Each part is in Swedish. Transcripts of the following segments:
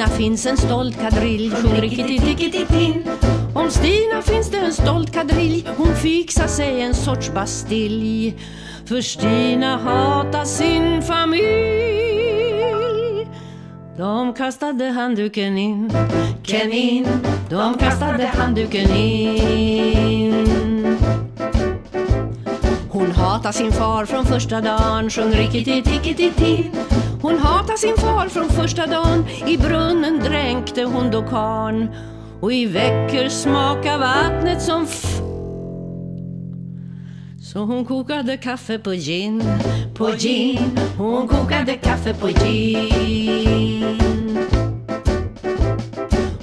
Stina finns en stolt kadrill, sjunger riktigt. Om Stina finns det en stolt kadrill, hon fixar sig en sorts bastilj. För Stina hatar sin familj. De kastade handduken in, ken in. De kastade handduken in. Hon hatar sin far från första dagen, sjöng riktigt. Hon hatar sin far från första dagen, i brunnen dränkte hon då karn. Och i veckor smakar vattnet som Så hon kokade kaffe på gin, på gin. Hon kokade kaffe på gin.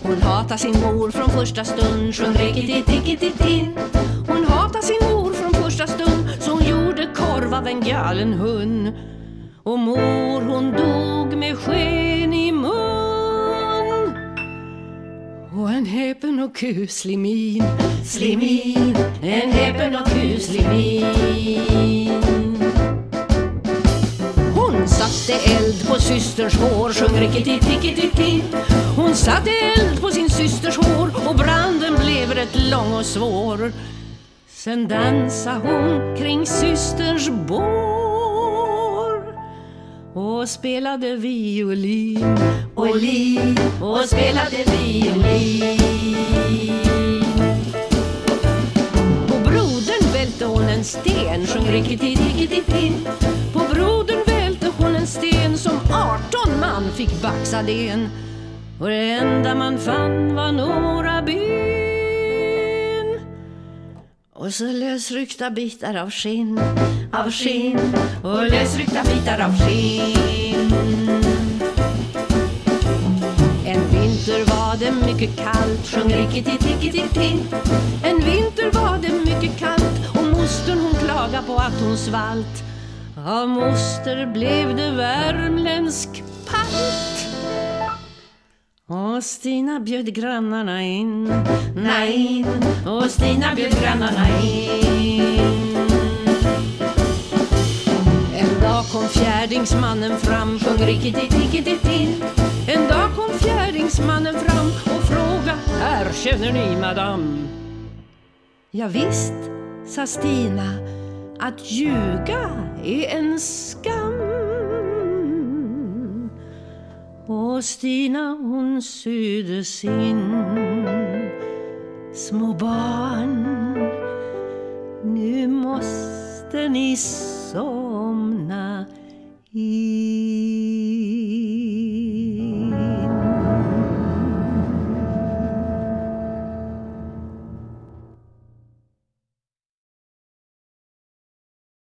Hon hatar sin mor från första stund, sjöng riktigt. Hon hatar sin mor från första stund, så hon gjorde korv av en galen hund. Och mor hon dog med sken i mun och en häpen och kuslig min, slimin, en häpen och kuslig min. Hon satte eld på systerns hår, sjöng riktigt. Hon satte eld på sin systers hår och branden blev rätt lång och svår. Sen dansade hon kring systerns bord och spelade violin, och spelade violin. På brodern välte hon en sten, sjöng riktigt. På brodern välte hon en sten som 18 man fick baxad in. Och det enda man fann var några ben och så lösryckta bitar av skinn, av skinn, och lösryckta bitar av skinn. En vinter var det mycket kallt, sjöng riktigt. En vinter var det mycket kallt, och mostern hon klaga på att hon svalt. Av moster blev det värmländsk palt. Och Stina bjöd grannarna in, nej, och Stina bjöd grannarna in. Kom fjärdingsmannen fram, sjöng riktigt. En dag kom fjärdingsmannen fram och fråga, här känner ni madam? Ja visst, sa Stina, att ljuga är en skam. Och Stina hon sydde sin små barn, nu måste ni somna i